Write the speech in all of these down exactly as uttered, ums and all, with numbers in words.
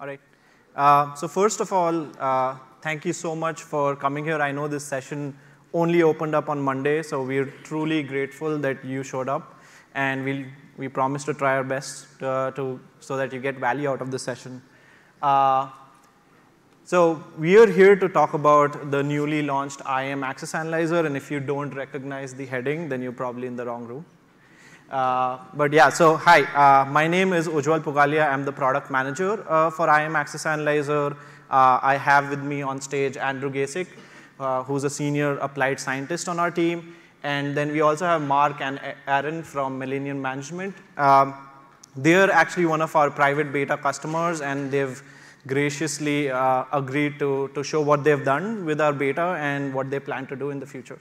All right. Uh, so first of all, uh, thank you so much for coming here. I know this session only opened up on Monday, so we're truly grateful that you showed up. And we'll, we promise to try our best uh, to, so that you get value out of this session. Uh, so we are here to talk about the newly launched I A M Access Analyzer. And if you don't recognize the heading, then you're probably in the wrong room. Uh, but yeah, so hi, uh, my name is Ujwal Pugalia. I'm the product manager uh, for I A M Access Analyzer. Uh, I have with me on stage Andrew Gesick, uh, who's a senior applied scientist on our team. And then we also have Mark and Aaron from Millennium Management. Um, they're actually one of our private beta customers, and they've graciously uh, agreed to, to show what they've done with our beta and what they plan to do in the future.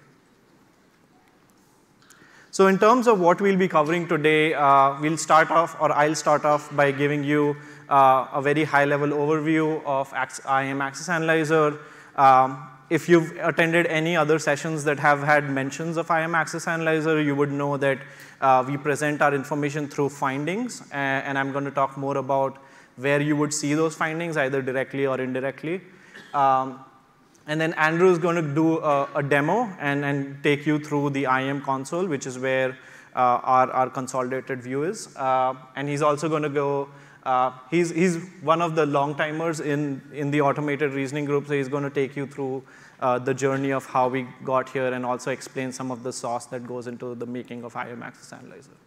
So in terms of what we'll be covering today, uh, we'll start off, or I'll start off by giving you uh, a very high-level overview of I A M Access Analyzer. Um, if you've attended any other sessions that have had mentions of I A M Access Analyzer, you would know that uh, we present our information through findings, and, and I'm going to talk more about where you would see those findings, either directly or indirectly. Um, And then Andrew is going to do a, a demo and, and take you through the I A M console, which is where uh, our, our consolidated view is. Uh, and he's also going to go, uh, he's, he's one of the long timers in, in the automated reasoning group, so he's going to take you through uh, the journey of how we got here and also explain some of the sauce that goes into the making of I A M Access Analyzer.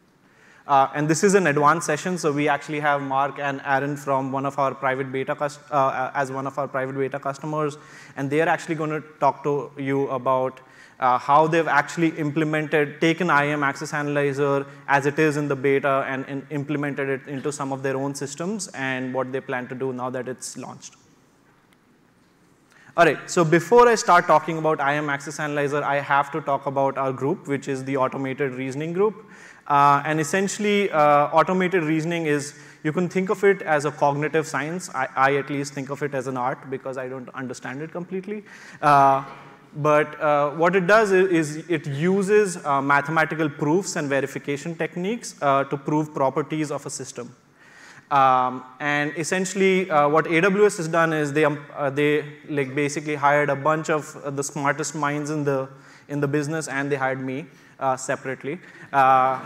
Uh, and this is an advanced session, so we actually have Mark and Aaron from one of our private beta uh, as one of our private beta customers, and they are actually going to talk to you about uh, how they've actually implemented, taken I A M Access Analyzer as it is in the beta and, and implemented it into some of their own systems and what they plan to do now that it's launched. All right, so before I start talking about I A M Access Analyzer, I have to talk about our group, which is the automated reasoning group. Uh, and essentially, uh, automated reasoning is, you can think of it as a cognitive science. I, I at least think of it as an art because I don't understand it completely. Uh, but uh, what it does is, is it uses uh, mathematical proofs and verification techniques uh, to prove properties of a system. Um, and essentially, uh, what A W S has done is they, um, uh, they like basically hired a bunch of uh, the smartest minds in the, in the business, and they hired me. Uh, separately, uh,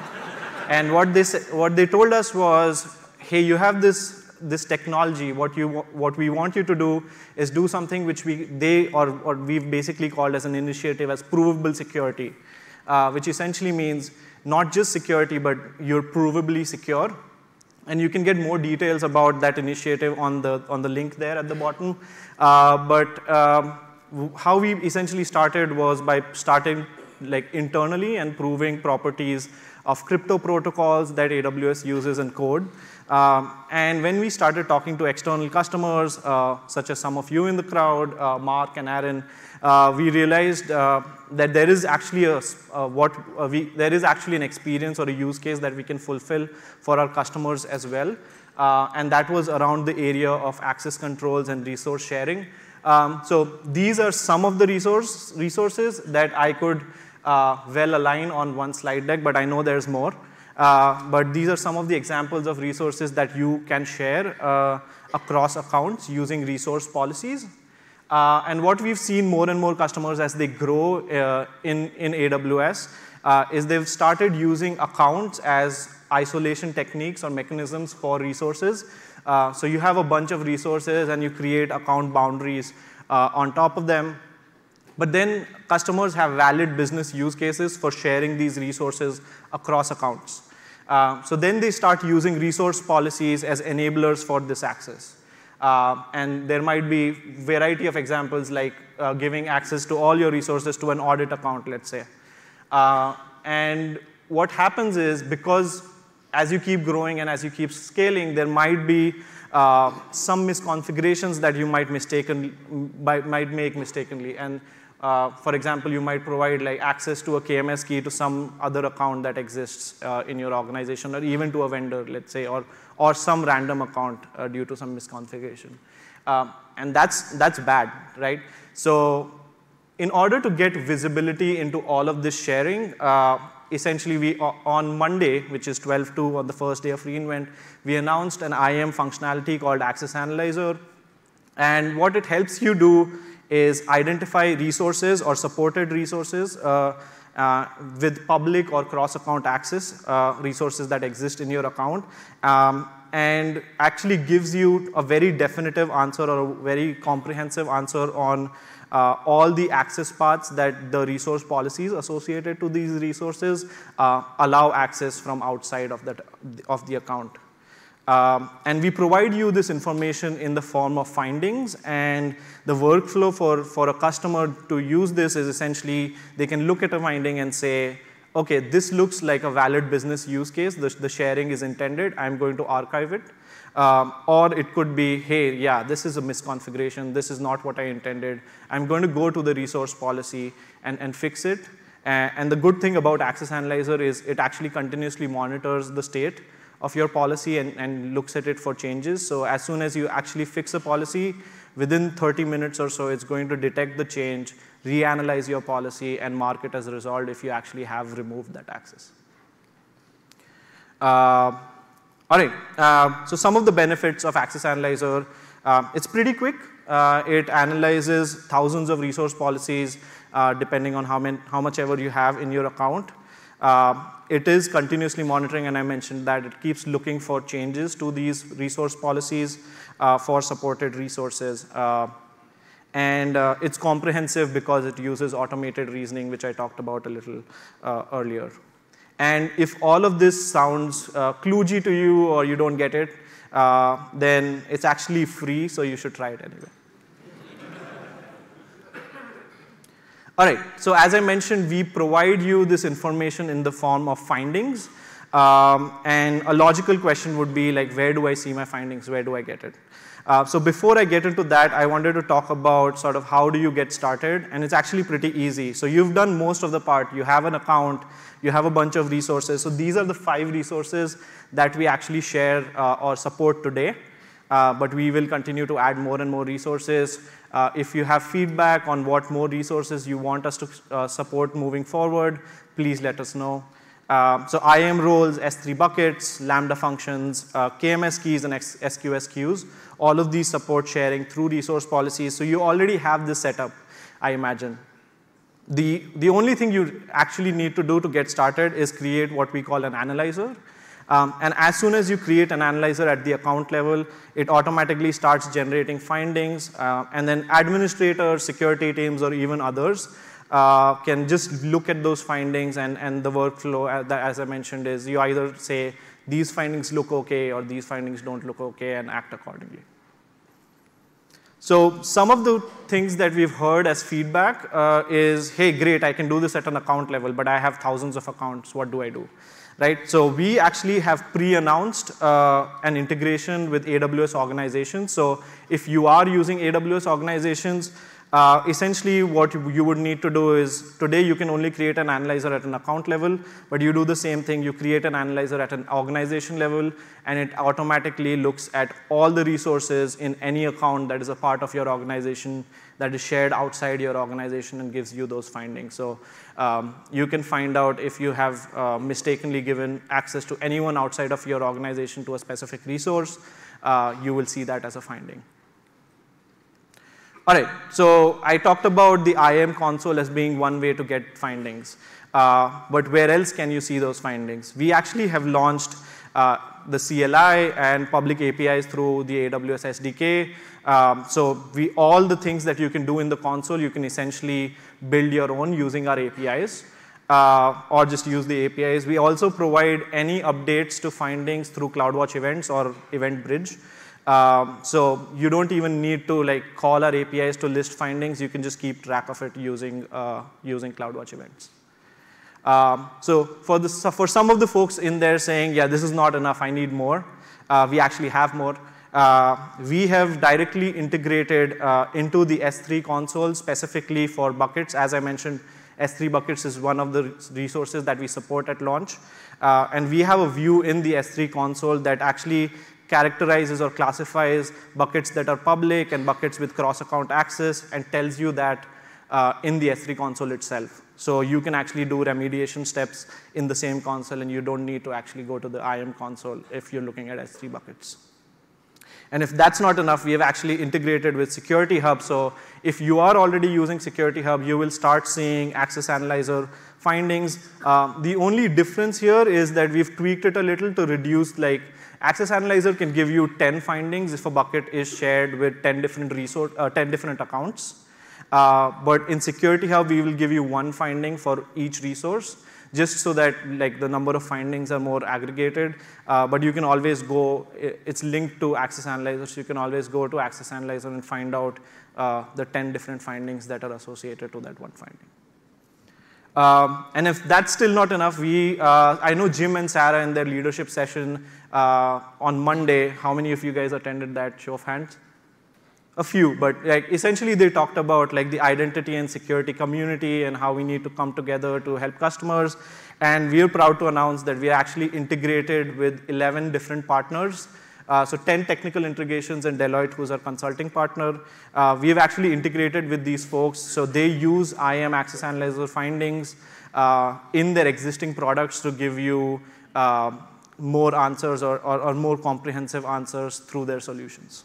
and what they what they told us was, hey, you have this this technology. What you what we want you to do is do something which we they or or we've basically called as an initiative as provable security, uh, which essentially means not just security, but you're provably secure. And you can get more details about that initiative on the on the link there at the bottom. Uh, but um, how we essentially started was by starting. like internally and proving properties of crypto protocols that A W S uses in code. Um, and when we started talking to external customers, uh, such as some of you in the crowd, uh, Mark and Aaron, uh, we realized uh, that there is actually a uh, what uh, we there is actually an experience or a use case that we can fulfill for our customers as well. Uh, and that was around the area of access controls and resource sharing. Um, so these are some of the resource resources that I could. Uh, well align on one slide deck, but I know there's more. Uh, but these are some of the examples of resources that you can share uh, across accounts using resource policies. Uh, and what we've seen more and more customers as they grow uh, in, in A W S uh, is they've started using accounts as isolation techniques or mechanisms for resources. Uh, so you have a bunch of resources and you create account boundaries uh, on top of them. But then customers have valid business use cases for sharing these resources across accounts. Uh, so then they start using resource policies as enablers for this access. Uh, and there might be variety of examples like uh, giving access to all your resources to an audit account, let's say. Uh, and what happens is because as you keep growing and as you keep scaling, there might be uh, some misconfigurations that you might, mistaken, by, might make mistakenly. And Uh, for example, you might provide like access to a K M S key to some other account that exists uh, in your organization, or even to a vendor, let's say, or or some random account uh, due to some misconfiguration, uh, and that's that's bad, right? So, in order to get visibility into all of this sharing, uh, essentially we, on Monday, which is twelve two, on the first day of reInvent, we announced an I A M functionality called Access Analyzer. And what it helps you do is identify resources or supported resources uh, uh, with public or cross-account access, uh, resources that exist in your account, um, and actually gives you a very definitive answer or a very comprehensive answer on Uh, all the access paths that the resource policies associated to these resources uh, allow access from outside of, that, of the account. Um, and we provide you this information in the form of findings, and the workflow for, for a customer to use this is essentially they can look at a finding and say, okay, this looks like a valid business use case, the, the sharing is intended, I'm going to archive it. Um, or it could be, hey, yeah, this is a misconfiguration, this is not what I intended, I'm going to go to the resource policy and, and fix it. And, and the good thing about Access Analyzer is it actually continuously monitors the state of your policy and, and looks at it for changes. So as soon as you actually fix a policy, within thirty minutes or so, it's going to detect the change, reanalyze your policy, and mark it as resolved if you actually have removed that access. Uh, All right, uh, so some of the benefits of Access Analyzer, uh, it's pretty quick. Uh, it analyzes thousands of resource policies uh, depending on how, many, how much ever you have in your account. Uh, it is continuously monitoring, and I mentioned that it keeps looking for changes to these resource policies uh, for supported resources. Uh, and uh, it's comprehensive because it uses automated reasoning, which I talked about a little uh, earlier. And if all of this sounds uh, kludgy to you or you don't get it, uh, then it's actually free, so you should try it anyway. All right, so as I mentioned, we provide you this information in the form of findings. Um, and a logical question would be like, where do I see my findings? Where do I get it? Uh, so before I get into that, I wanted to talk about sort of how do you get started, and it's actually pretty easy. So you've done most of the part. You have an account, you have a bunch of resources. So these are the five resources that we actually share uh, or support today, uh, but we will continue to add more and more resources. Uh, if you have feedback on what more resources you want us to uh, support moving forward, please let us know. Uh, so I A M roles, S three buckets, Lambda functions, uh, K M S keys, and S Q S queues. All of these support sharing through resource policies. So you already have this set up, I imagine. The, the only thing you actually need to do to get started is create what we call an analyzer. Um, and as soon as you create an analyzer at the account level, it automatically starts generating findings. Uh, and then administrators, security teams, or even others Uh, can just look at those findings, and, and the workflow, as, as I mentioned, is you either say, these findings look okay, or these findings don't look okay, and act accordingly. So some of the things that we've heard as feedback uh, is, hey, great, I can do this at an account level, but I have thousands of accounts, what do I do? Right? So we actually have pre-announced uh, an integration with A W S Organizations. So if you are using A W S Organizations, Uh, essentially, what you would need to do is, today you can only create an analyzer at an account level, but you do the same thing. You create an analyzer at an organization level, and it automatically looks at all the resources in any account that is a part of your organization that is shared outside your organization, and gives you those findings. So um, you can find out if you have uh, mistakenly given access to anyone outside of your organization to a specific resource. Uh, you will see that as a finding. All right, so I talked about the I A M console as being one way to get findings, uh, but where else can you see those findings? We actually have launched uh, the C L I and public A P Is through the A W S S D K. Um, so we, all the things that you can do in the console, you can essentially build your own using our A P Is, uh, or just use the A P Is. We also provide any updates to findings through CloudWatch events or EventBridge. Um, so you don't even need to like call our A P Is to list findings. You can just keep track of it using, uh, using CloudWatch events. Um, so for, the, for some of the folks in there saying, yeah, this is not enough, I need more, uh, we actually have more. Uh, we have directly integrated uh, into the S three console specifically for buckets. As I mentioned, S three buckets is one of the resources that we support at launch. Uh, and we have a view in the S three console that actually characterizes or classifies buckets that are public and buckets with cross-account access, and tells you that uh, in the S three console itself. So you can actually do remediation steps in the same console, and you don't need to actually go to the I A M console if you're looking at S three buckets. And if that's not enough, we have actually integrated with Security Hub. So if you are already using Security Hub, you will start seeing Access Analyzer findings. Um, the only difference here is that we've tweaked it a little to reduce, like, Access Analyzer can give you ten findings if a bucket is shared with ten different resource, uh, ten different accounts. Uh, but in Security Hub, we will give you one finding for each resource, just so that, like, the number of findings are more aggregated. Uh, but you can always go, it's linked to Access Analyzer, so you can always go to Access Analyzer and find out uh, the ten different findings that are associated to that one finding. Um, and if that's still not enough, we, uh, I know Jim and Sarah in their leadership session uh, on Monday, how many of you guys attended that? Show of hands? A few, but like essentially they talked about like the identity and security community and how we need to come together to help customers. And we are proud to announce that we are actually integrated with eleven different partners. Uh, so ten technical integrations and Deloitte, who's our consulting partner. Uh, we've actually integrated with these folks. So they use I A M Access Analyzer findings uh, in their existing products to give you uh, more answers or, or, or more comprehensive answers through their solutions.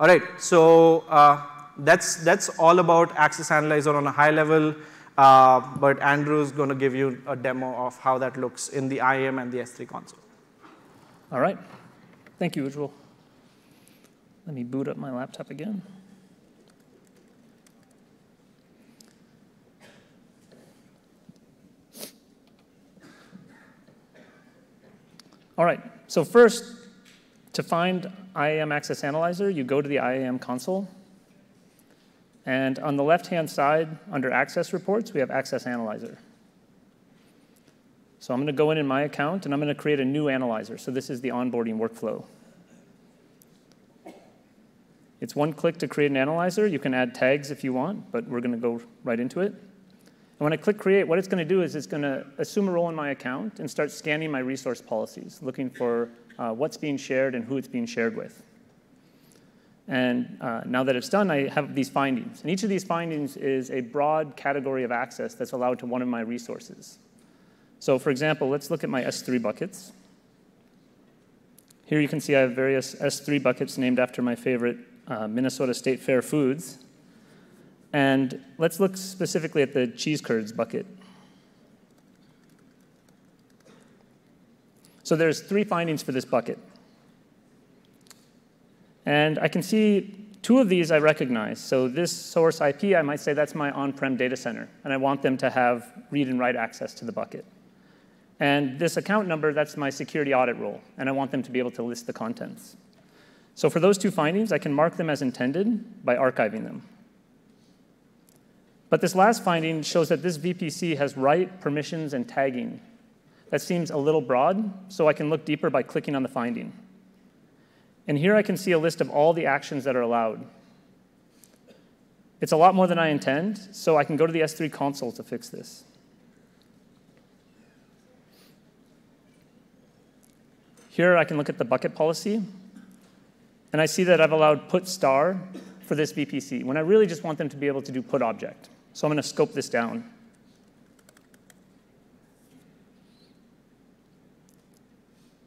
All right, so uh, that's, that's all about Access Analyzer on a high level, uh, but Andrew's going to give you a demo of how that looks in the I A M and the S three console. All right. Thank you, Ujwal. Let me boot up my laptop again. All right, so first, to find I A M Access Analyzer, you go to the I A M console. And on the left-hand side, under Access Reports, we have Access Analyzer. So I'm going to go in in my account, and I'm going to create a new analyzer. So this is the onboarding workflow. It's one click to create an analyzer. You can add tags if you want, but we're going to go right into it. And when I click Create, what it's going to do is it's going to assume a role in my account and start scanning my resource policies, looking for Uh, what's being shared and who it's being shared with. And uh, now that it's done, I have these findings. And each of these findings is a broad category of access that's allowed to one of my resources. So for example, let's look at my S three buckets. Here you can see I have various S three buckets named after my favorite uh, Minnesota State Fair foods. And let's look specifically at the cheese curds bucket. So there's three findings for this bucket. And I can see two of these I recognize. So this source I P, I might say that's my on-prem data center, and I want them to have read and write access to the bucket. And this account number, that's my security audit role, and I want them to be able to list the contents. So for those two findings, I can mark them as intended by archiving them. But this last finding shows that this V P C has write, permissions, and tagging. That seems a little broad, so I can look deeper by clicking on the finding. And here I can see a list of all the actions that are allowed. It's a lot more than I intend, so I can go to the S three console to fix this. Here I can look at the bucket policy, and I see that I've allowed put star for this V P C, when I really just want them to be able to do put object. So I'm going to scope this down.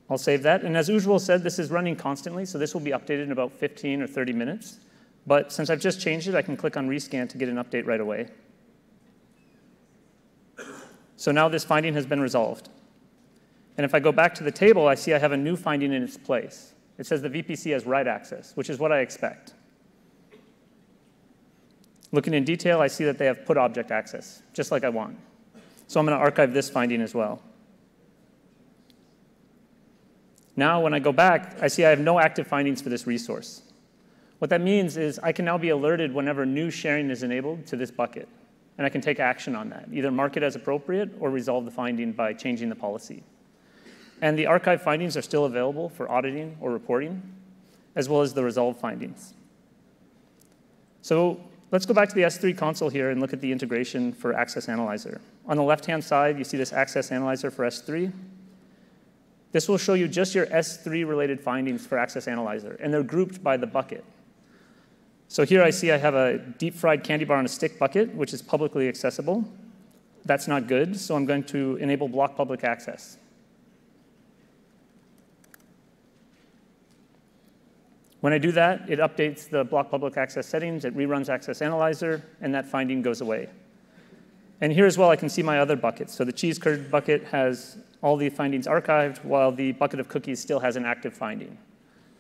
I'll save that. And as Ujwal said, this is running constantly, so this will be updated in about fifteen or thirty minutes. But since I've just changed it, I can click on Rescan to get an update right away. So now this finding has been resolved. And if I go back to the table, I see I have a new finding in its place. It says the V P C has write access, which is what I expect. Looking in detail, I see that they have put object access, just like I want. So I'm going to archive this finding as well. Now, when I go back, I see I have no active findings for this resource. What that means is I can now be alerted whenever new sharing is enabled to this bucket, and I can take action on that, either mark it as appropriate or resolve the finding by changing the policy. And the archive findings are still available for auditing or reporting, as well as the resolve findings. So let's go back to the S three console here and look at the integration for Access Analyzer. On the left-hand side, you see this Access Analyzer for S three. This will show you just your S three related findings for Access Analyzer, and they're grouped by the bucket. So here I see I have a deep-fried candy bar in a stick bucket, which is publicly accessible. That's not good, so I'm going to enable block public access. When I do that, it updates the block public access settings, it reruns Access Analyzer, and that finding goes away. And here as well, I can see my other buckets. So the cheese curd bucket has all the findings archived, while the bucket of cookies still has an active finding.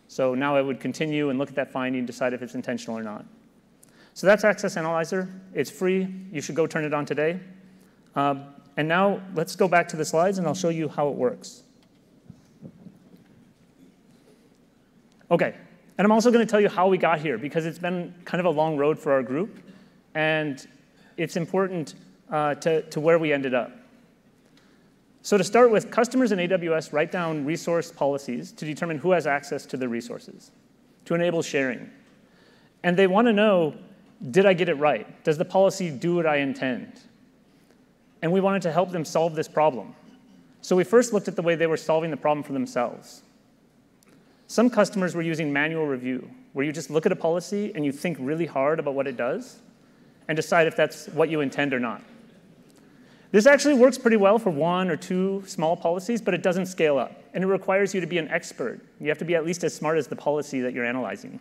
So now I would continue and look at that finding, decide if it's intentional or not. So that's Access Analyzer. It's free. You should go turn it on today. Um, and now let's go back to the slides, and I'll show you how it works. OK. And I'm also going to tell you how we got here, because it's been kind of a long road for our group. And it's important uh, to, to where we ended up. So to start with, customers in A W S write down resource policies to determine who has access to their resources, to enable sharing. And they want to know, did I get it right? Does the policy do what I intend? And we wanted to help them solve this problem. So we first looked at the way they were solving the problem for themselves. Some customers were using manual review, where you just look at a policy and you think really hard about what it does and decide if that's what you intend or not. This actually works pretty well for one or two small policies, but it doesn't scale up. And it requires you to be an expert. You have to be at least as smart as the policy that you're analyzing.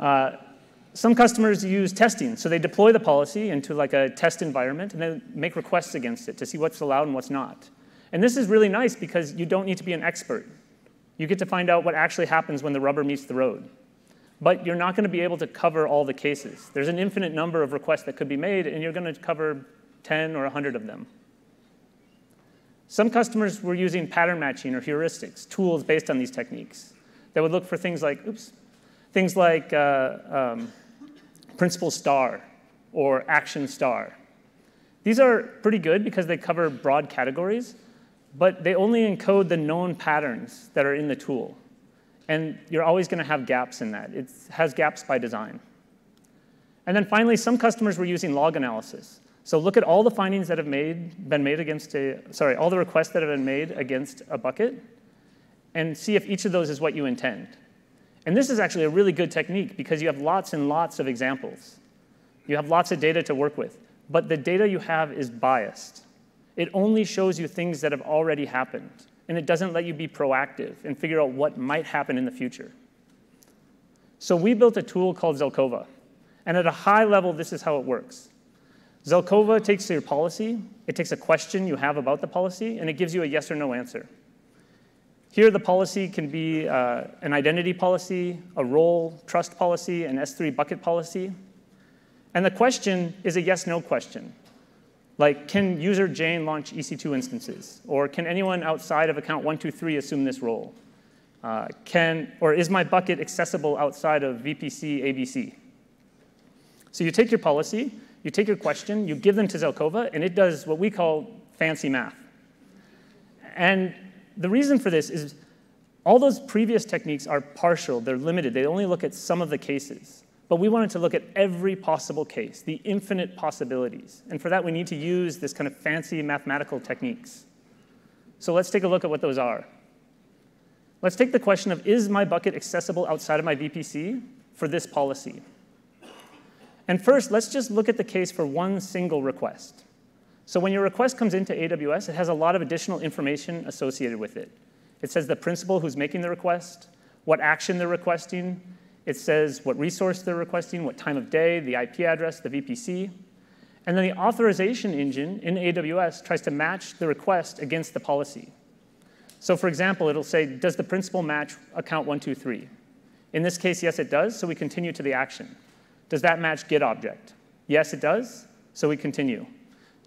Uh, some customers use testing. So they deploy the policy into like a test environment, and then make requests against it to see what's allowed and what's not. And this is really nice because you don't need to be an expert. You get to find out what actually happens when the rubber meets the road. But you're not going to be able to cover all the cases. There's an infinite number of requests that could be made, and you're going to cover ten or a hundred of them. Some customers were using pattern matching or heuristics, tools based on these techniques that would look for things like, oops, things like uh, um, principal star or action star. These are pretty good because they cover broad categories, but they only encode the known patterns that are in the tool. And you're always going to have gaps in that. It has gaps by design. And then finally, some customers were using log analysis. So look at all the findings that have made, been made against a, sorry, all the requests that have been made against a bucket, and see if each of those is what you intend. And this is actually a really good technique because you have lots and lots of examples. You have lots of data to work with. But the data you have is biased. It only shows you things that have already happened. And it doesn't let you be proactive and figure out what might happen in the future. So we built a tool called Zelkova. And at a high level, this is how it works. Zelkova takes your policy. It takes a question you have about the policy, and it gives you a yes or no answer. Here, the policy can be uh, an identity policy, a role trust policy, an S three bucket policy. And the question is a yes-no question. Like, can user Jane launch E C two instances? Or can anyone outside of account one two three assume this role? Uh, can, or is my bucket accessible outside of V P C A B C? So you take your policy, you take your question, you give them to Zelkova, and it does what we call fancy math. And the reason for this is all those previous techniques are partial. They're limited. They only look at some of the cases. But we wanted to look at every possible case, the infinite possibilities. And for that, we need to use this kind of fancy mathematical techniques. So let's take a look at what those are. Let's take the question of, is my bucket accessible outside of my V P C for this policy? And first, let's just look at the case for one single request. So when your request comes into A W S, it has a lot of additional information associated with it. It says the principal who's making the request, what action they're requesting. It says what resource they're requesting, what time of day, the I P address, the V P C. And then the authorization engine in A W S tries to match the request against the policy. So for example, it'll say, does the principal match account one two three? In this case, yes, it does, so we continue to the action. Does that match Git object? Yes, it does, so we continue.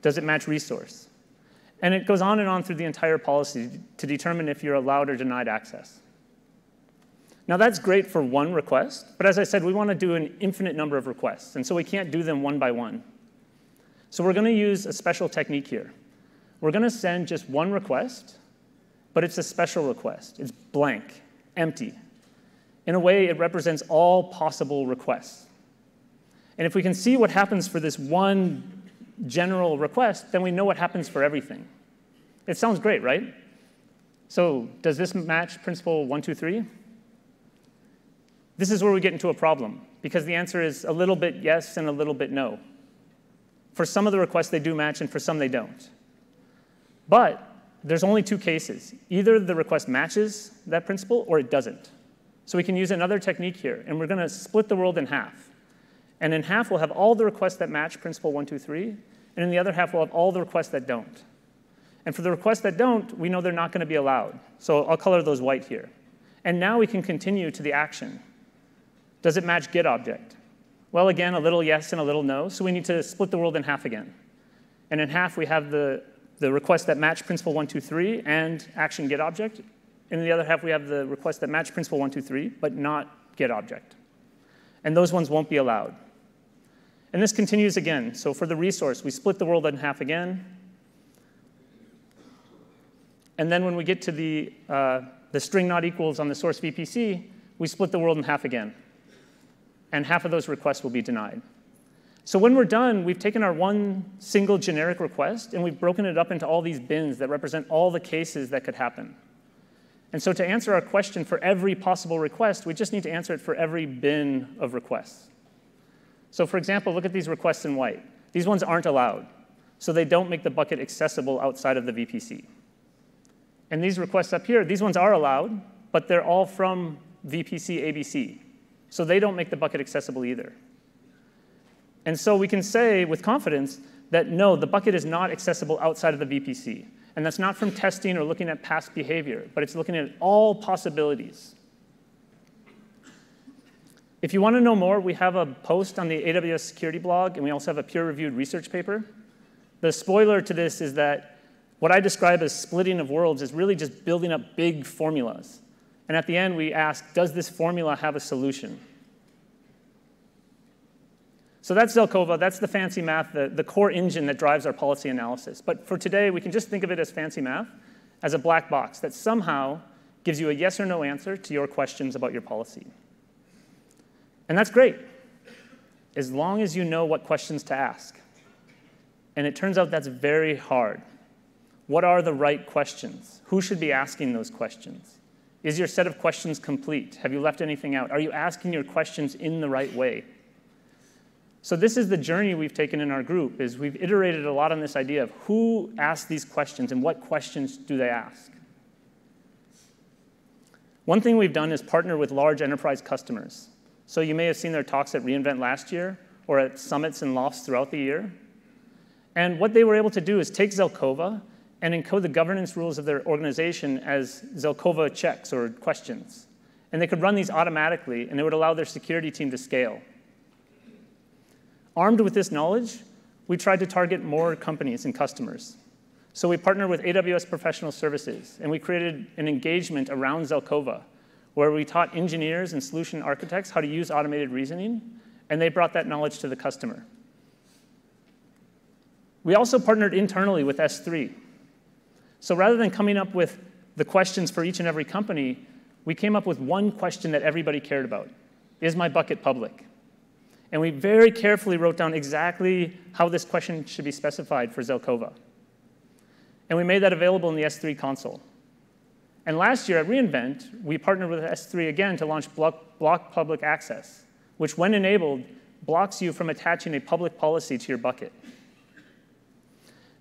Does it match resource? And it goes on and on through the entire policy to determine if you're allowed or denied access. Now, that's great for one request. But as I said, we want to do an infinite number of requests. And so we can't do them one by one. So we're going to use a special technique here. We're going to send just one request. But it's a special request. It's blank, empty. In a way, it represents all possible requests. And if we can see what happens for this one general request, then we know what happens for everything. It sounds great, right? So does this match principal one two three? This is where we get into a problem, because the answer is a little bit yes and a little bit no. For some of the requests, they do match, and for some, they don't. But there's only two cases. Either the request matches that principle, or it doesn't. So we can use another technique here, and we're going to split the world in half. And in half, we'll have all the requests that match principle one, two, three, and in the other half, we'll have all the requests that don't. And for the requests that don't, we know they're not going to be allowed. So I'll color those white here. And now we can continue to the action. Does it match get object? Well, again, a little yes and a little no, so we need to split the world in half again. And in half, we have the, the requests that match principle one, two, three and action get object. And in the other half, we have the requests that match principle one, two, three, but not get object. And those ones won't be allowed. And this continues again. So for the resource, we split the world in half again. And then when we get to the, uh, the string not equals on the source V P C, we split the world in half again. And half of those requests will be denied. So when we're done, we've taken our one single generic request, and we've broken it up into all these bins that represent all the cases that could happen. And so to answer our question for every possible request, we just need to answer it for every bin of requests. So for example, look at these requests in white. These ones aren't allowed, so they don't make the bucket accessible outside of the V P C. And these requests up here, these ones are allowed, but they're all from V P C A B C. So they don't make the bucket accessible either. And so we can say with confidence that no, the bucket is not accessible outside of the V P C. And that's not from testing or looking at past behavior, but it's looking at all possibilities. If you want to know more, we have a post on the A W S security blog, and we also have a peer-reviewed research paper. The spoiler to this is that what I describe as splitting of worlds is really just building up big formulas. And at the end, we ask, does this formula have a solution? So that's Zelkova. That's the fancy math, the, the core engine that drives our policy analysis. But for today, we can just think of it as fancy math, as a black box that somehow gives you a yes or no answer to your questions about your policy. And that's great, as long as you know what questions to ask. And it turns out that's very hard. What are the right questions? Who should be asking those questions? Is your set of questions complete? Have you left anything out? Are you asking your questions in the right way? So this is the journey we've taken in our group, is we've iterated a lot on this idea of who asks these questions and what questions do they ask. One thing we've done is partner with large enterprise customers. So you may have seen their talks at reInvent last year or at summits and lofts throughout the year. And what they were able to do is take Zelkova and encode the governance rules of their organization as Zelkova checks or questions. And they could run these automatically, and it would allow their security team to scale. Armed with this knowledge, we tried to target more companies and customers. So we partnered with A W S Professional Services, and we created an engagement around Zelkova, where we taught engineers and solution architects how to use automated reasoning, and they brought that knowledge to the customer. We also partnered internally with S three. So rather than coming up with the questions for each and every company, we came up with one question that everybody cared about. Is my bucket public? And we very carefully wrote down exactly how this question should be specified for Zelkova. And we made that available in the S three console. And last year at reInvent, we partnered with S three again to launch block, block Public Access, which when enabled, blocks you from attaching a public policy to your bucket.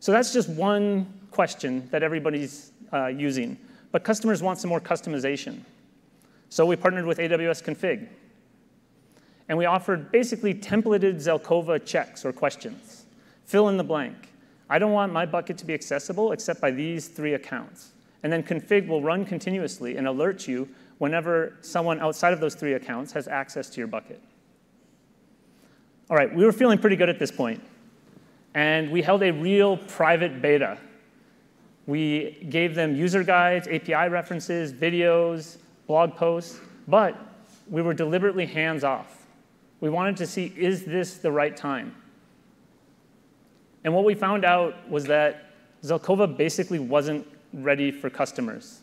So that's just one question that everybody's uh, using. But customers want some more customization. So we partnered with A W S Config. And we offered basically templated Zelkova checks or questions. Fill in the blank. I don't want my bucket to be accessible except by these three accounts. And then Config will run continuously and alert you whenever someone outside of those three accounts has access to your bucket. All right, we were feeling pretty good at this point. And we held a real private beta. We gave them user guides, A P I references, videos, blog posts, but we were deliberately hands-off. We wanted to see, is this the right time? And what we found out was that Zelkova basically wasn't ready for customers.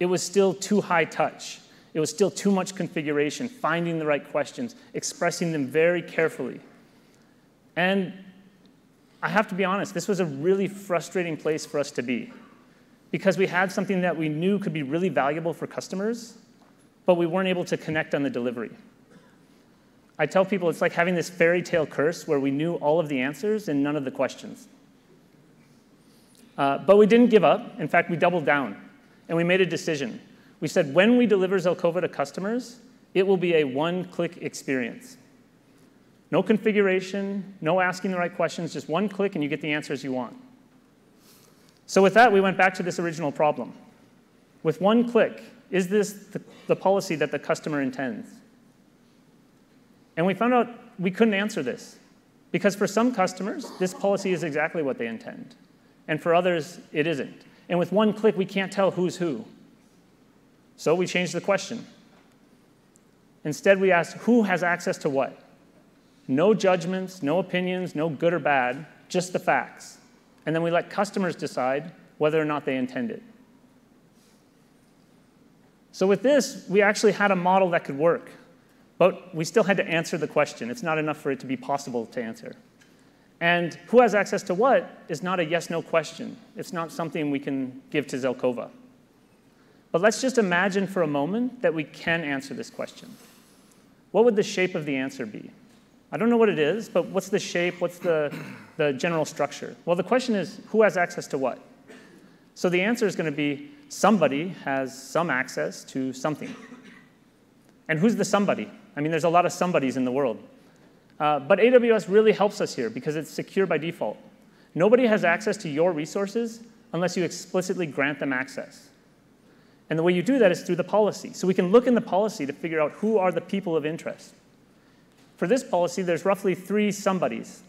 It was still too high touch. It was still too much configuration, finding the right questions, expressing them very carefully. And I have to be honest, this was a really frustrating place for us to be, because we had something that we knew could be really valuable for customers, but we weren't able to connect on the delivery. I tell people it's like having this fairy tale curse where we knew all of the answers and none of the questions. Uh, but we didn't give up. In fact, we doubled down, and we made a decision. We said, when we deliver Zelkova to customers, it will be a one-click experience. No configuration, no asking the right questions, just one click, and you get the answers you want. So with that, we went back to this original problem. With one click, is this the, the policy that the customer intends? And we found out we couldn't answer this, because for some customers, this policy is exactly what they intend. And for others, it isn't. And with one click, we can't tell who's who. So we changed the question. Instead, we asked, who has access to what? No judgments, no opinions, no good or bad, just the facts. And then we let customers decide whether or not they intend it. So with this, we actually had a model that could work. But we still had to answer the question. It's not enough for it to be possible to answer. And who has access to what is not a yes-no question. It's not something we can give to Zelkova. But let's just imagine for a moment that we can answer this question. What would the shape of the answer be? I don't know what it is, but what's the shape? What's the, the general structure? Well, the question is, who has access to what? So the answer is going to be, somebody has some access to something. And who's the somebody? I mean, there's a lot of somebodies in the world. Uh, but A W S really helps us here because it's secure by default. Nobody has access to your resources unless you explicitly grant them access. And the way you do that is through the policy. So we can look in the policy to figure out who are the people of interest. For this policy, there's roughly three somebodies.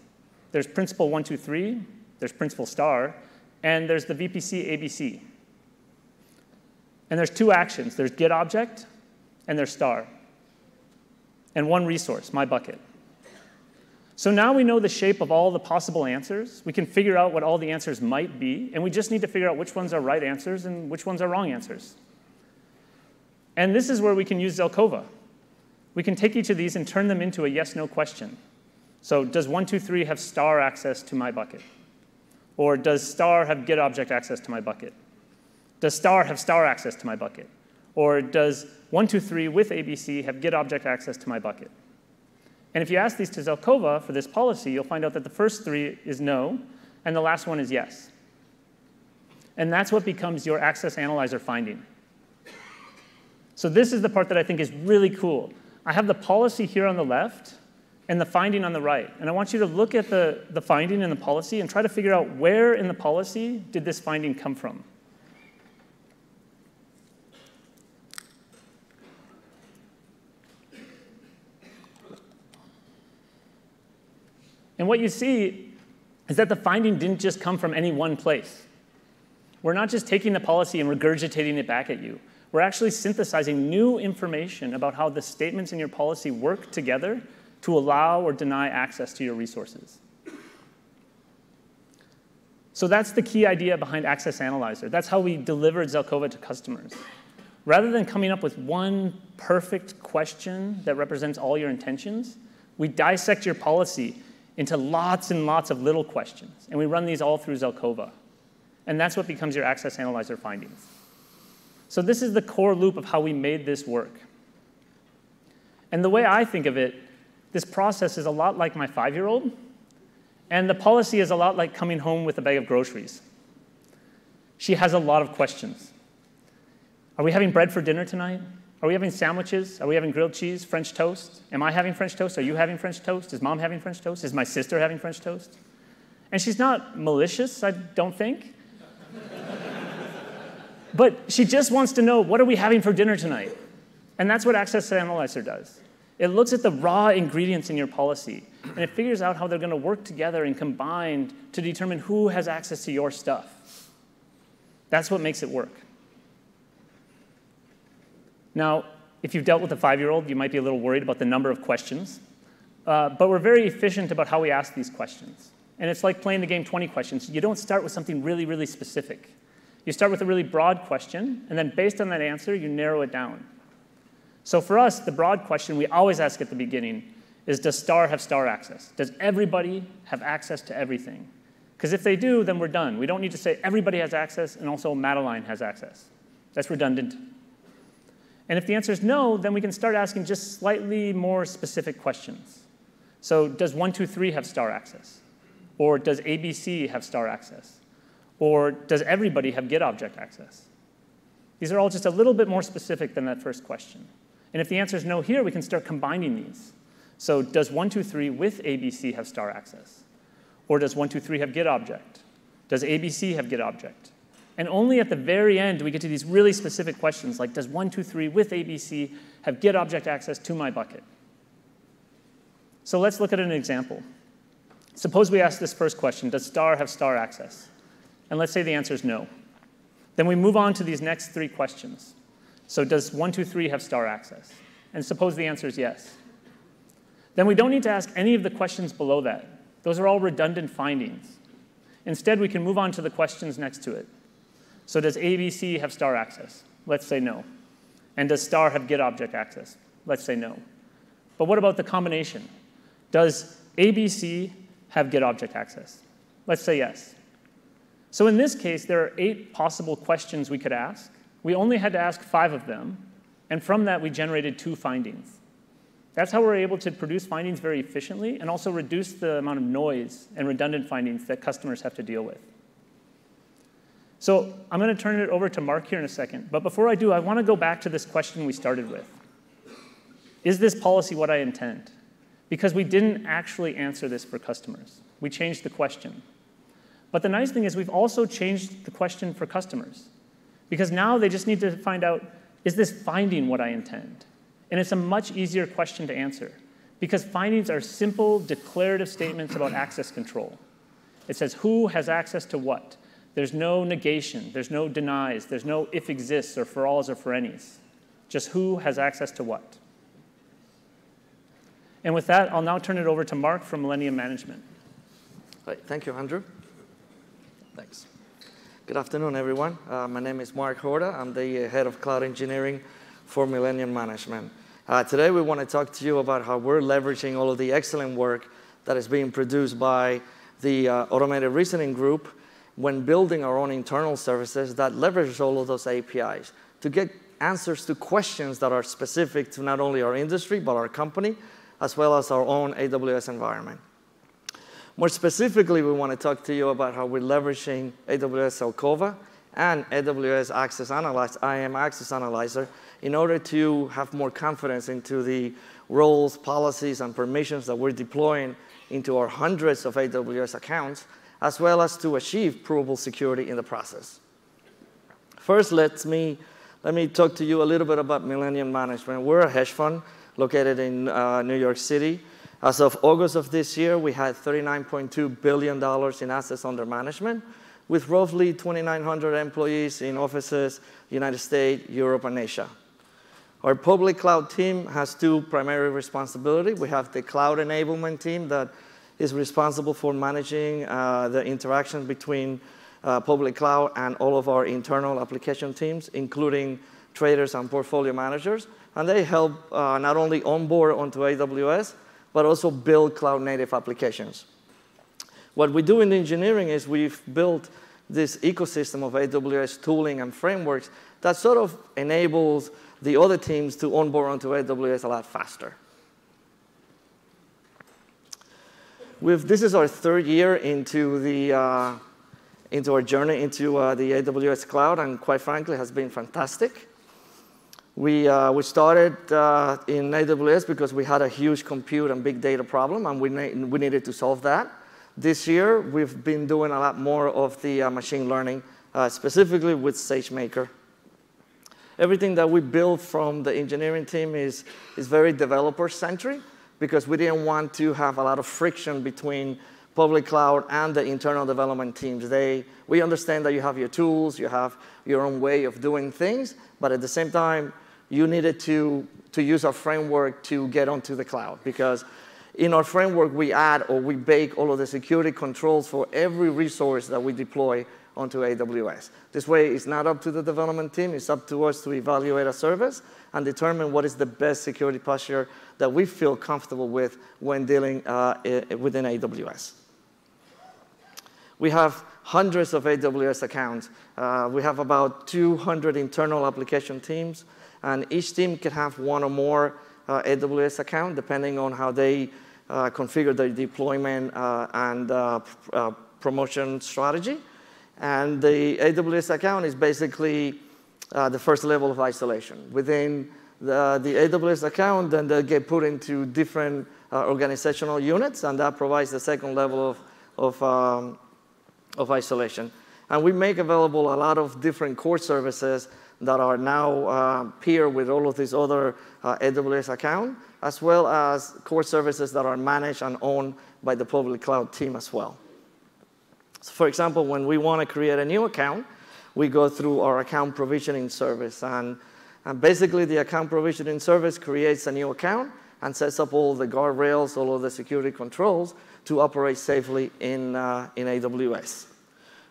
There's principal one two three, there's principal star, and there's the V P C A B C. And there's two actions. There's get object and there's star. And one resource, my bucket. So now we know the shape of all the possible answers. We can figure out what all the answers might be, and we just need to figure out which ones are right answers and which ones are wrong answers. And this is where we can use Zelkova. We can take each of these and turn them into a yes-no question. So does one two three have star access to my bucket? Or does star have get object access to my bucket? Does star have star access to my bucket? Or does one two three with A B C have get object access to my bucket? And if you ask these to Zelkova for this policy, you'll find out that the first three is no, and the last one is yes. And that's what becomes your Access Analyzer finding. So this is the part that I think is really cool. I have the policy here on the left and the finding on the right. And I want you to look at the, the finding and the policy and try to figure out where in the policy did this finding come from. And what you see is that the finding didn't just come from any one place. We're not just taking the policy and regurgitating it back at you. We're actually synthesizing new information about how the statements in your policy work together to allow or deny access to your resources. So that's the key idea behind Access Analyzer. That's how we delivered Zelkova to customers. Rather than coming up with one perfect question that represents all your intentions, we dissect your policy into lots and lots of little questions. And we run these all through Zelkova. And that's what becomes your Access Analyzer findings. So this is the core loop of how we made this work. And the way I think of it, this process is a lot like my five-year-old. And the policy is a lot like coming home with a bag of groceries. She has a lot of questions. Are we having bread for dinner tonight? Are we having sandwiches? Are we having grilled cheese, French toast? Am I having French toast? Are you having French toast? Is mom having French toast? Is my sister having French toast? And she's not malicious, I don't think. But she just wants to know, what are we having for dinner tonight? And that's what Access Analyzer does. It looks at the raw ingredients in your policy, and it figures out how they're going to work together and combine to determine who has access to your stuff. That's what makes it work. Now, if you've dealt with a five-year-old, you might be a little worried about the number of questions. Uh, but we're very efficient about how we ask these questions. And it's like playing the game twenty questions. You don't start with something really, really specific. You start with a really broad question, and then based on that answer, you narrow it down. So for us, the broad question we always ask at the beginning is, does star have star access? Does everybody have access to everything? Because if they do, then we're done. We don't need to say everybody has access, and also Madeline has access. That's redundant. And if the answer is no, then we can start asking just slightly more specific questions. So does one two three have star access? Or does A B C have star access? Or does everybody have Git object access? These are all just a little bit more specific than that first question. And if the answer is no here, we can start combining these. So does one two three with A B C have star access? Or does one two three have Git object? Does A B C have Git object? And only at the very end do we get to these really specific questions, like does one two three with A B C have Git object access to my bucket? So let's look at an example. Suppose we ask this first question, does star have star access? And let's say the answer is no. Then we move on to these next three questions. So does one two three have star access? And suppose the answer is yes. Then we don't need to ask any of the questions below that. Those are all redundant findings. Instead, we can move on to the questions next to it. So does A B C have star access? Let's say no. And does star have Git object access? Let's say no. But what about the combination? Does A B C have Git object access? Let's say yes. So in this case, there are eight possible questions we could ask. We only had to ask five of them, and from that, we generated two findings. That's how we're able to produce findings very efficiently and also reduce the amount of noise and redundant findings that customers have to deal with. So I'm going to turn it over to Mark here in a second. But before I do, I want to go back to this question we started with. Is this policy what I intend? Because we didn't actually answer this for customers. We changed the question. But the nice thing is we've also changed the question for customers. Because now they just need to find out, is this finding what I intend? And it's a much easier question to answer, because findings are simple declarative statements about access control. It says who has access to what. There's no negation. There's no denies. There's no if exists or for alls or for any's. Just who has access to what. And with that, I'll now turn it over to Mark from Millennium Management. All right, thank you, Andrew. Thanks. Good afternoon, everyone. Uh, my name is Mark Horta. I'm the uh, head of cloud engineering for Millennium Management. Uh, today we want to talk to you about how we're leveraging all of the excellent work that is being produced by the uh, Automated Reasoning Group when building our own internal services that leverage all of those A P Is to get answers to questions that are specific to not only our industry but our company, as well as our own A W S environment. More specifically, we want to talk to you about how we're leveraging A W S Zelkova and A W S Access Analyzer, I A M Access Analyzer, in order to have more confidence into the roles, policies, and permissions that we're deploying into our hundreds of A W S accounts, as well as to achieve provable security in the process. First, let me, let me talk to you a little bit about Millennium Management. We're a hedge fund located in uh, New York City. As of August of this year, we had thirty-nine point two billion dollars in assets under management, with roughly twenty-nine hundred employees in offices, United States, Europe, and Asia. Our public cloud team has two primary responsibilities. We have the cloud enablement team that is responsible for managing uh, the interaction between uh, public cloud and all of our internal application teams, including traders and portfolio managers. And they help uh, not only onboard onto A W S, but also build cloud-native applications. What we do in engineering is we've built this ecosystem of A W S tooling and frameworks that sort of enables the other teams to onboard onto A W S a lot faster. We've, this is our third year into, the, uh, into our journey into uh, the A W S cloud, and quite frankly, has been fantastic. We, uh, we started uh, in A W S because we had a huge compute and big data problem, and we, we needed to solve that. This year, we've been doing a lot more of the uh, machine learning, uh, specifically with SageMaker. Everything that we build from the engineering team is, is very developer-centric, because we didn't want to have a lot of friction between public cloud and the internal development teams. They, we understand that you have your tools, you have your own way of doing things, but at the same time, you needed to, to use our framework to get onto the cloud, because in our framework, we add or we bake all of the security controls for every resource that we deploy onto A W S. This way, it's not up to the development team. It's up to us to evaluate a service and determine what is the best security posture that we feel comfortable with when dealing uh, within A W S. We have hundreds of A W S accounts. Uh, we have about two hundred internal application teams, and each team can have one or more uh, A W S account, depending on how they uh, configure their deployment uh, and uh, pr uh, promotion strategy. And the A W S account is basically uh, the first level of isolation. Within the, the A W S account, then they get put into different uh, organizational units, and that provides the second level of, of, um, of isolation. And we make available a lot of different core services that are now uh, paired with all of these other uh, A W S accounts, as well as core services that are managed and owned by the public cloud team as well. So for example, when we want to create a new account, we go through our account provisioning service. And, and basically, the account provisioning service creates a new account and sets up all the guardrails, all of the security controls to operate safely in, uh, in A W S.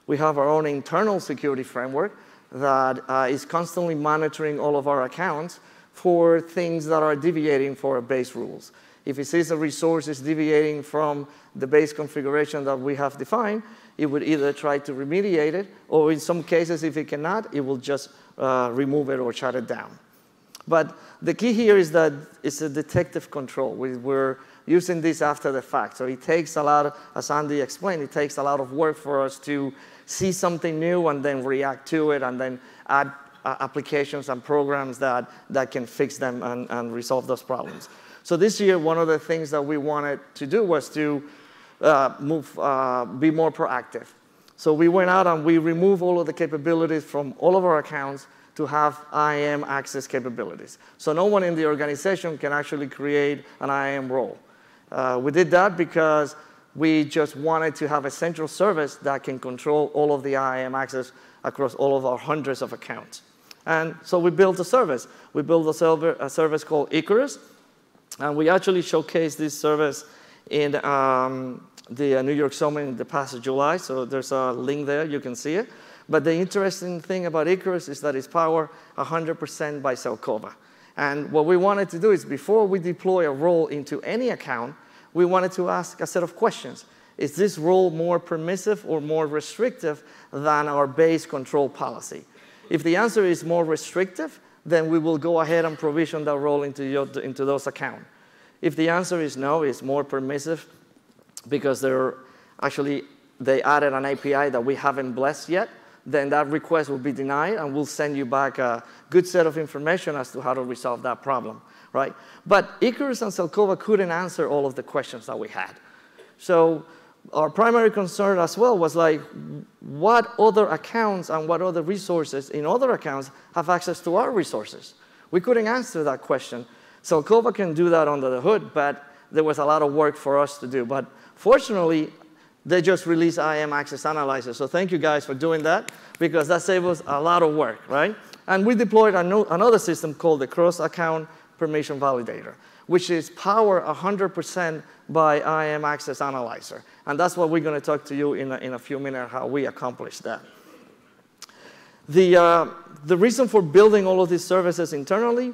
We have our own internal security framework that uh, is constantly monitoring all of our accounts for things that are deviating from our base rules. If it sees a resource is deviating from the base configuration that we have defined, it would either try to remediate it, or in some cases, if it cannot, it will just uh, remove it or shut it down. But the key here is that it's a detective control. We, we're using this after the fact. So it takes a lot, of, as Andy explained, it takes a lot of work for us to see something new and then react to it and then add uh, applications and programs that, that can fix them and, and resolve those problems. So this year, one of the things that we wanted to do was to uh, move, uh, be more proactive. So we went out and we removed all of the capabilities from all of our accounts to have I A M access capabilities. So no one in the organization can actually create an I A M role. Uh, we did that because we just wanted to have a central service that can control all of the I A M access across all of our hundreds of accounts. And so we built a service. We built a, server, a service called Icarus. And we actually showcased this service in um, the uh, New York Summit in the past July. So there's a link there. You can see it. But the interesting thing about Icarus is that it's powered one hundred percent by Zelkova. And what we wanted to do is before we deploy a role into any account, we wanted to ask a set of questions. Is this role more permissive or more restrictive than our base control policy? If the answer is more restrictive, then we will go ahead and provision that role into, your, into those accounts. If the answer is no, it's more permissive because they're actually, they added an A P I that we haven't blessed yet, then that request will be denied and we'll send you back a good set of information as to how to resolve that problem, right? But Icarus and Zelkova couldn't answer all of the questions that we had. So our primary concern as well was like, what other accounts and what other resources in other accounts have access to our resources? We couldn't answer that question. Zelkova can do that under the hood, but there was a lot of work for us to do. But fortunately, they just released I A M Access Analyzer. So thank you guys for doing that, because that saved us a lot of work, right? And we deployed another system called the Cross-Account Permission Validator, which is powered one hundred percent by I A M Access Analyzer. And that's what we're going to talk to you in a, in a few minutes, how we accomplish that. The, uh, the reason for building all of these services internally,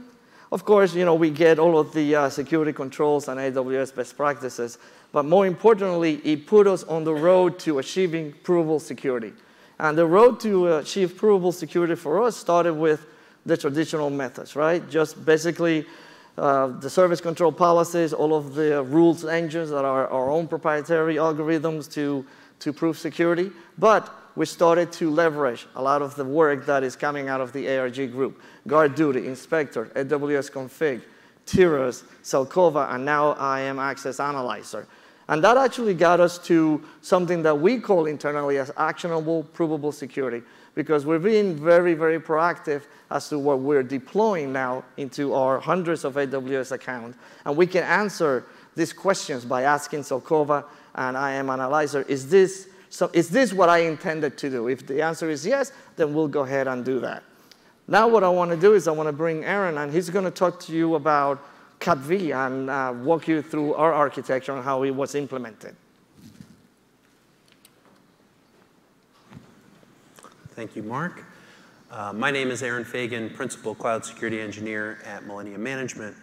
of course, you know, we get all of the uh, security controls and A W S best practices. But more importantly, it put us on the road to achieving provable security. And the road to achieve provable security for us started with the traditional methods, right? Just basically Uh, the service control policies, all of the rules engines that are our own proprietary algorithms to, to prove security. But we started to leverage a lot of the work that is coming out of the A R G group. Guard duty, inspector, A W S config, Tirus, Zelkova, and now I A M Access Analyzer. And that actually got us to something that we call internally as actionable, provable security, because we're being very, very proactive as to what we're deploying now into our hundreds of A W S accounts. And we can answer these questions by asking Zelkova and I A M Analyzer, is this, so is this what I intended to do? If the answer is yes, then we'll go ahead and do that. Now what I want to do is I want to bring Aaron, and he's going to talk to you about CapV and uh, walk you through our architecture and how it was implemented. Thank you, Mark. Uh, my name is Aaron Fagan, Principal Cloud Security Engineer at Millennium Management,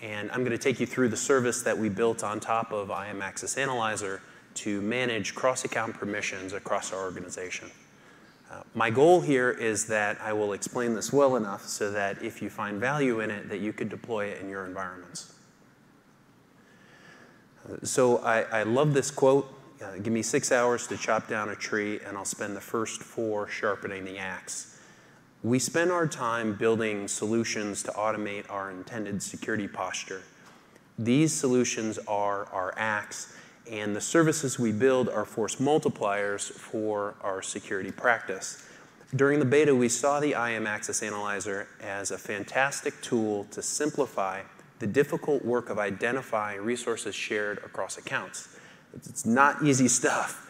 and I'm going to take you through the service that we built on top of I A M Access Analyzer to manage cross-account permissions across our organization. Uh, my goal here is that I will explain this well enough so that if you find value in it, that you could deploy it in your environments. So I, I love this quote, uh, give me six hours to chop down a tree and I'll spend the first four sharpening the axe. We spend our time building solutions to automate our intended security posture. These solutions are our axe, and the services we build are force multipliers for our security practice. During the beta, we saw the I A M Access Analyzer as a fantastic tool to simplify the difficult work of identifying resources shared across accounts. It's not easy stuff.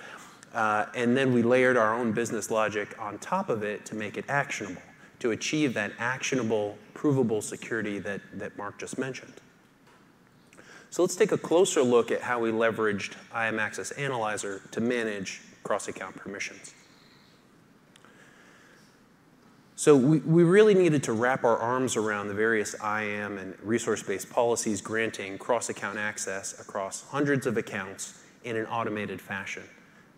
Uh, and then we layered our own business logic on top of it to make it actionable, to achieve that actionable, provable security that, that Mark just mentioned. So let's take a closer look at how we leveraged I A M Access Analyzer to manage cross-account permissions. So we, we really needed to wrap our arms around the various I A M and resource-based policies granting cross-account access across hundreds of accounts in an automated fashion.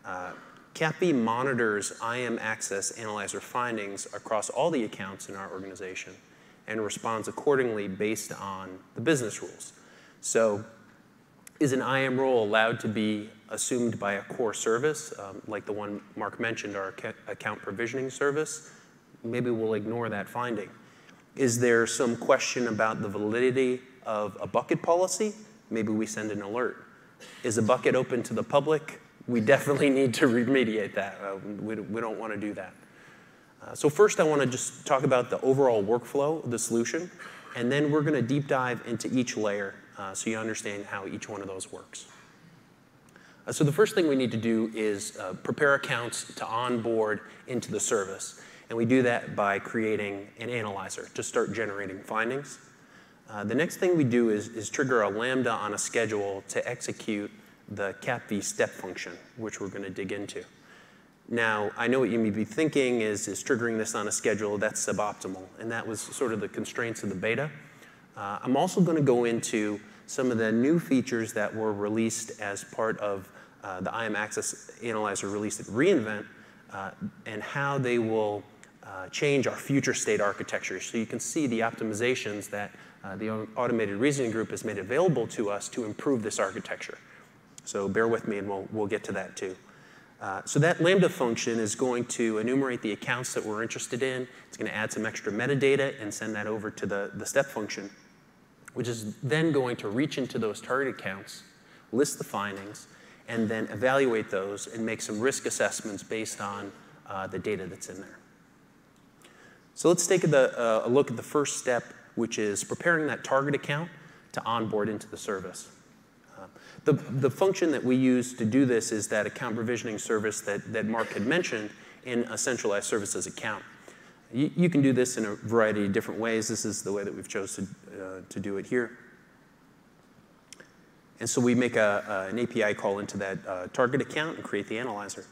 Uh, CapV monitors I A M Access Analyzer findings across all the accounts in our organization and responds accordingly based on the business rules. So is an I A M role allowed to be assumed by a core service, um, like the one Mark mentioned, our account provisioning service? Maybe we'll ignore that finding. Is there some question about the validity of a bucket policy? Maybe we send an alert. Is a bucket open to the public? We definitely need to remediate that. Uh, we, we don't want to do that. Uh, so first I want to just talk about the overall workflow of the solution, and then we're going to deep dive into each layer. Uh, so you understand how each one of those works. Uh, so the first thing we need to do is uh, prepare accounts to onboard into the service. And we do that by creating an analyzer to start generating findings. Uh, the next thing we do is, is trigger a Lambda on a schedule to execute the CapV step function, which we're going to dig into. Now, I know what you may be thinking is, is triggering this on a schedule, that's suboptimal. And that was sort of the constraints of the beta. Uh, I'm also going to go into some of the new features that were released as part of uh, the I A M Access Analyzer released at reInvent uh, and how they will uh, change our future state architecture. So you can see the optimizations that uh, the Automated Reasoning Group has made available to us to improve this architecture. So bear with me and we'll, we'll get to that too. Uh, so that Lambda function is going to enumerate the accounts that we're interested in. It's going to add some extra metadata and send that over to the, the step function, which is then going to reach into those target accounts, list the findings, and then evaluate those and make some risk assessments based on uh, the data that's in there. So let's take the, uh, a look at the first step, which is preparing that target account to onboard into the service. Uh, the, the function that we use to do this is that account provisioning service that, that Mark had mentioned in a centralized services account. You, you can do this in a variety of different ways. This is the way that we've chosen to, uh, to do it here. And so we make a, uh, an A P I call into that uh, target account and create the analyzer.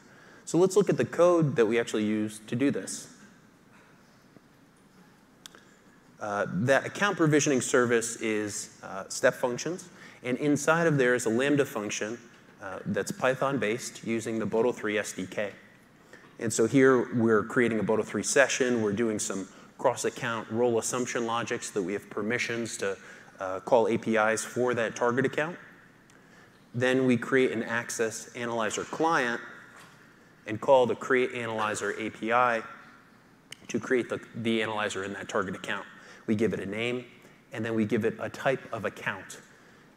So let's look at the code that we actually use to do this. Uh, that account provisioning service is uh, step functions. And inside of there is a Lambda function uh, that's Python-based using the Boto three S D K. And so here we're creating a Boto three session. We're doing some cross-account role assumption logic so that we have permissions to uh, call A P Is for that target account. Then we create an Access Analyzer client and call the Create Analyzer A P I to create the, the analyzer in that target account. We give it a name, and then we give it a type of account.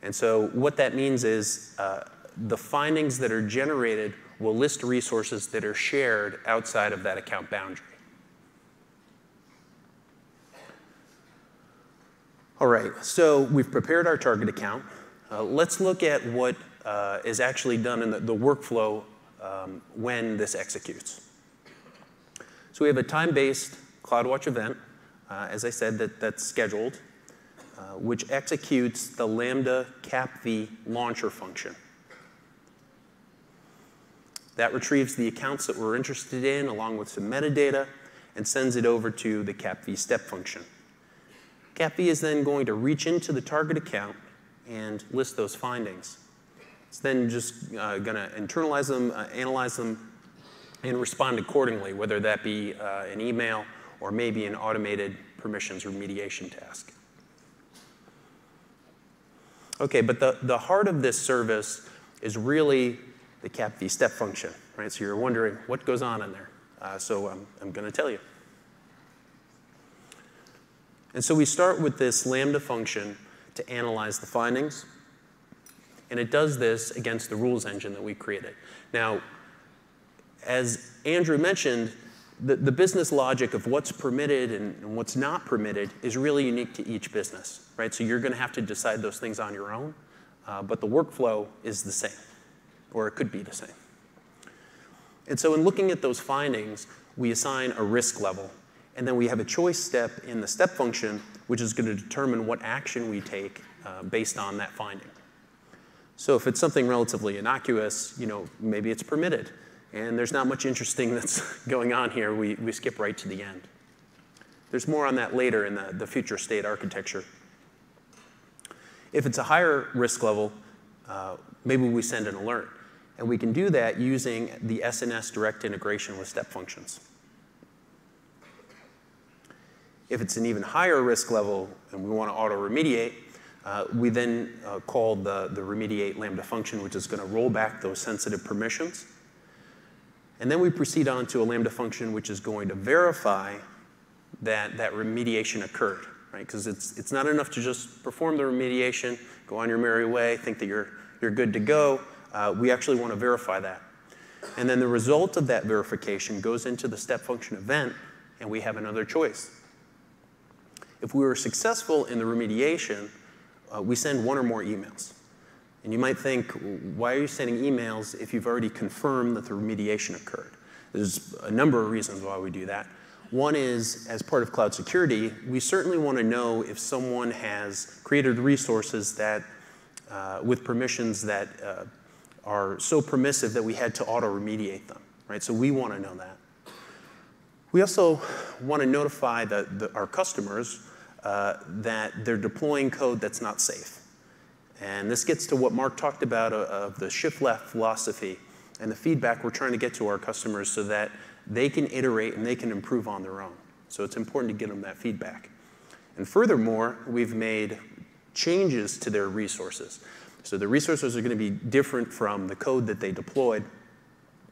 And so what that means is uh, the findings that are generated will list resources that are shared outside of that account boundary. All right, so we've prepared our target account. Uh, let's look at what uh, is actually done in the, the workflow um, when this executes. So we have a time-based CloudWatch event, uh, as I said, that, that's scheduled, Uh, which executes the Lambda CapV launcher function. That retrieves the accounts that we're interested in along with some metadata and sends it over to the CapV step function. CapV is then going to reach into the target account and list those findings. It's then just uh, going to internalize them, uh, analyze them, and respond accordingly, whether that be uh, an email or maybe an automated permissions remediation task. Okay, but the, the heart of this service is really the CapV step function, right? So you're wondering what goes on in there. Uh, so I'm, I'm going to tell you. And so we start with this Lambda function to analyze the findings. And it does this against the rules engine that we created. Now, as Andrew mentioned, the, the business logic of what's permitted and, and what's not permitted is really unique to each business, right? So you're going to have to decide those things on your own. Uh, but the workflow is the same, or it could be the same. And so in looking at those findings, we assign a risk level. And then we have a choice step in the step function, which is going to determine what action we take uh, based on that finding. So if it's something relatively innocuous, you know, maybe it's permitted. And there's not much interesting that's going on here. We, we skip right to the end. There's more on that later in the, the future state architecture. If it's a higher risk level, uh, maybe we send an alert. And we can do that using the S N S direct integration with step functions. If it's an even higher risk level and we want to auto-remediate, Uh, we then uh, call the, the remediate Lambda function, which is going to roll back those sensitive permissions. And then we proceed on to a Lambda function, which is going to verify that that remediation occurred, right? Because it's, it's not enough to just perform the remediation, go on your merry way, think that you're, you're good to go. Uh, we actually want to verify that. And then the result of that verification goes into the step function event, and we have another choice. If we were successful in the remediation, Uh, we send one or more emails. And you might think, why are you sending emails if you've already confirmed that the remediation occurred? There's a number of reasons why we do that. One is, as part of cloud security, we certainly want to know if someone has created resources that, uh, with permissions that uh, are so permissive that we had to auto-remediate them, right? So we want to know that. We also want to notify the, the, our customers Uh, that they're deploying code that's not safe. And this gets to what Mark talked about uh, of the shift left philosophy and the feedback we're trying to get to our customers so that they can iterate and they can improve on their own. So it's important to give them that feedback. And furthermore, we've made changes to their resources. So the resources are going to be different from the code that they deployed.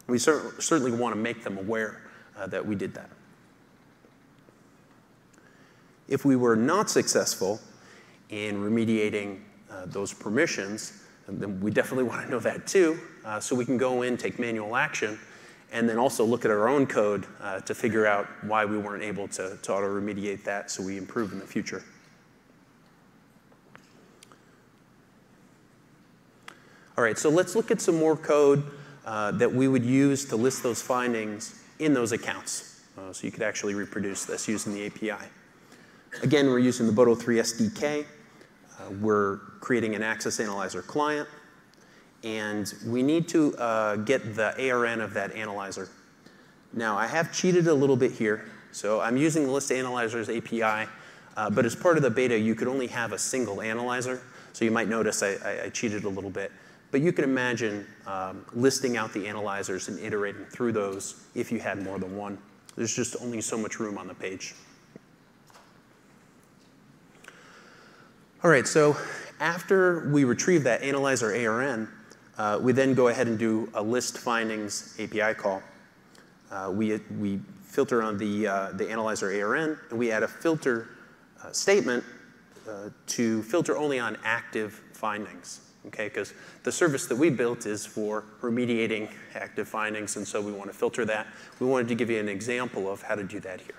We cer- certainly want to make them aware uh, that we did that. If we were not successful in remediating uh, those permissions, then we definitely want to know that too, uh, so we can go in, take manual action, and then also look at our own code uh, to figure out why we weren't able to, to auto-remediate that so we improve in the future. All right, so let's look at some more code uh, that we would use to list those findings in those accounts. Uh, so you could actually reproduce this using the A P I. Again, we're using the Boto three S D K. Uh, we're creating an Access Analyzer client. And we need to uh, get the A R N of that analyzer. Now, I have cheated a little bit here. So I'm using the List Analyzers A P I. Uh, but as part of the beta, you could only have a single analyzer. So you might notice I, I, I cheated a little bit. But you can imagine um, listing out the analyzers and iterating through those if you had more than one. There's just only so much room on the page. All right, so after we retrieve that analyzer A R N, uh, we then go ahead and do a list findings A P I call. Uh, we, we filter on the, uh, the analyzer A R N, and we add a filter uh, statement uh, to filter only on active findings, okay? Because the service that we built is for remediating active findings, and so we want to filter that. We wanted to give you an example of how to do that here.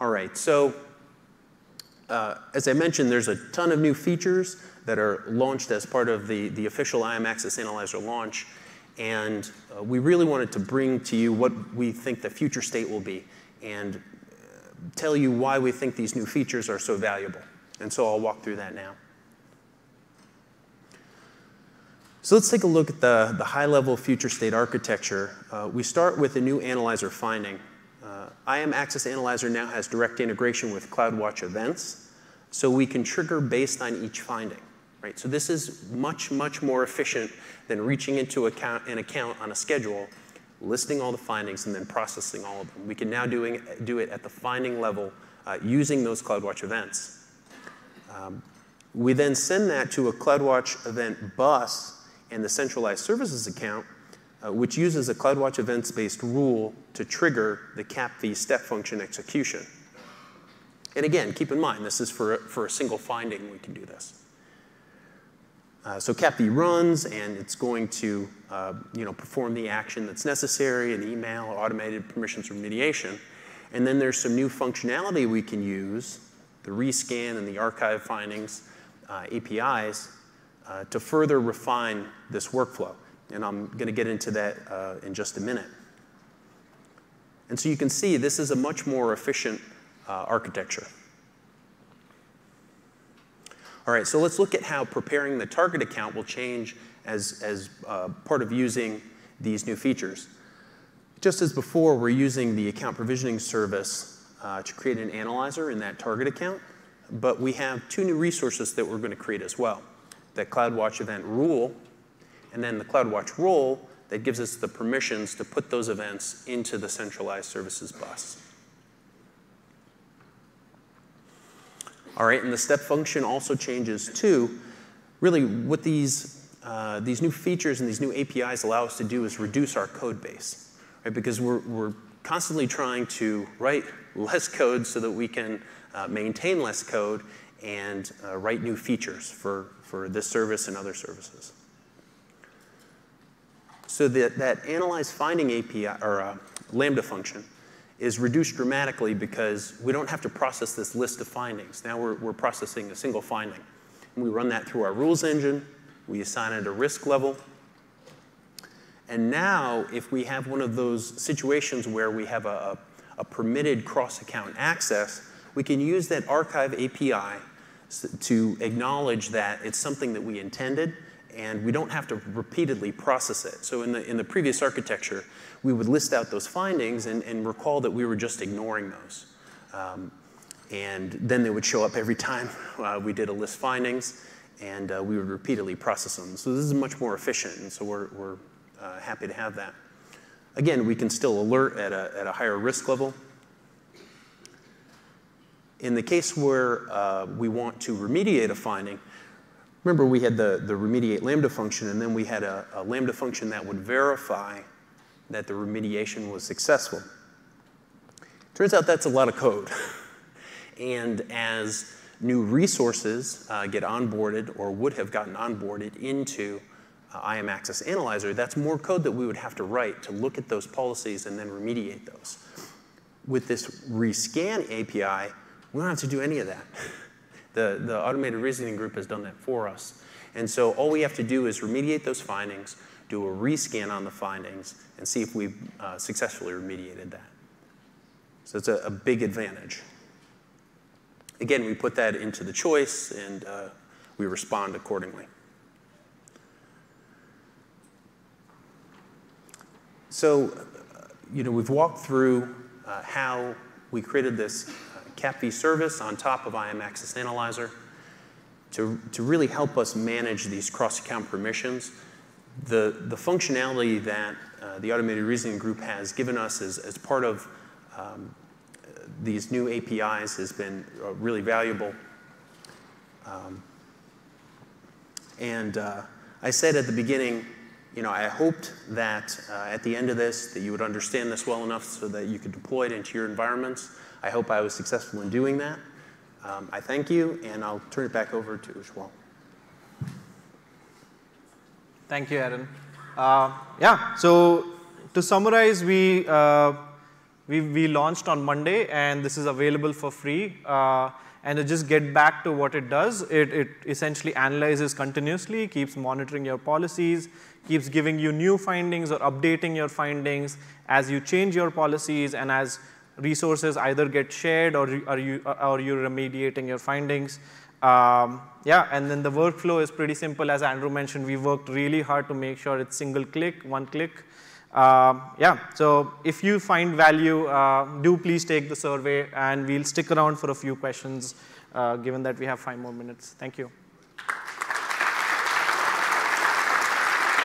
All right, so uh, as I mentioned, there's a ton of new features that are launched as part of the, the official I A M Access Analyzer launch. And uh, we really wanted to bring to you what we think the future state will be and uh, tell you why we think these new features are so valuable. And so I'll walk through that now. So let's take a look at the, the high-level future state architecture. Uh, we start with a new analyzer finding. Uh, I A M Access Analyzer now has direct integration with CloudWatch events, so we can trigger based on each finding. right? So this is much, much more efficient than reaching into account, an account on a schedule, listing all the findings, and then processing all of them. We can now doing, do it at the finding level uh, using those CloudWatch events. Um, we then send that to a CloudWatch event bus in the centralized services account, uh, which uses a CloudWatch events-based rule to trigger the CapV step function execution. And again, keep in mind, this is for a, for a single finding we can do this. Uh, so CapV runs, and it's going to uh, you know, perform the action that's necessary, an email, or automated permissions remediation. And then there's some new functionality we can use, the rescan and the archive findings, uh, A P Is, uh, to further refine this workflow. And I'm going to get into that uh, in just a minute. And so you can see this is a much more efficient uh, architecture. All right, so let's look at how preparing the target account will change as, as uh, part of using these new features. Just as before, we're using the account provisioning service uh, to create an analyzer in that target account, but we have two new resources that we're going to create as well, the CloudWatch event rule, and then the CloudWatch role that gives us the permissions to put those events into the centralized services bus. All right, and the step function also changes too. Really, what these, uh, these new features and these new A P Is allow us to do is reduce our code base, right? Because we're, we're constantly trying to write less code so that we can uh, maintain less code and uh, write new features for, for this service and other services. So that, that analyze finding A P I, or uh, Lambda function, is reduced dramatically because we don't have to process this list of findings. Now we're, we're processing a single finding. And we run that through our rules engine. We assign it a risk level. And now, if we have one of those situations where we have a, a, a permitted cross-account access, we can use that archive A P I to acknowledge that it's something that we intended, and we don't have to repeatedly process it. So in the, in the previous architecture, we would list out those findings and, and recall that we were just ignoring those. Um, and then they would show up every time uh, we did a list findings, and uh, we would repeatedly process them. So this is much more efficient, and so we're, we're uh, happy to have that. Again, we can still alert at a, at a higher risk level. In the case where uh, we want to remediate a finding, remember we had the, the remediate Lambda function, and then we had a, a Lambda function that would verify that the remediation was successful. Turns out that's a lot of code. And as new resources uh, get onboarded or would have gotten onboarded into uh, I A M Access Analyzer, that's more code that we would have to write to look at those policies and then remediate those. With this rescan A P I, we don't have to do any of that. The, the automated reasoning group has done that for us. And so all we have to do is remediate those findings, do a rescan on the findings, and see if we've uh, successfully remediated that. So it's a, a big advantage. Again, we put that into the choice, and uh, we respond accordingly. So you know, we've walked through uh, how we created this CapV service on top of I A M Access Analyzer to, to really help us manage these cross-account permissions. The, the functionality that uh, the Automated Reasoning Group has given us as, as part of um, these new A P Is has been uh, really valuable. Um, and uh, I said at the beginning, you know, I hoped that uh, at the end of this that you would understand this well enough so that you could deploy it into your environments. I hope I was successful in doing that. Um, I thank you, and I'll turn it back over to Ujwal. Thank you, Aaron. Uh, yeah, so to summarize, we, uh, we, we launched on Monday, and this is available for free. Uh, and to just get back to what it does, it, it essentially analyzes continuously, keeps monitoring your policies, keeps giving you new findings or updating your findings as you change your policies and as resources either get shared or, or, you, or you're remediating your findings. Um, yeah, and then the workflow is pretty simple. As Andrew mentioned, we worked really hard to make sure it's single click, one click. Um, yeah, so if you find value, uh, do please take the survey, and we'll stick around for a few questions, uh, given that we have five more minutes. Thank you.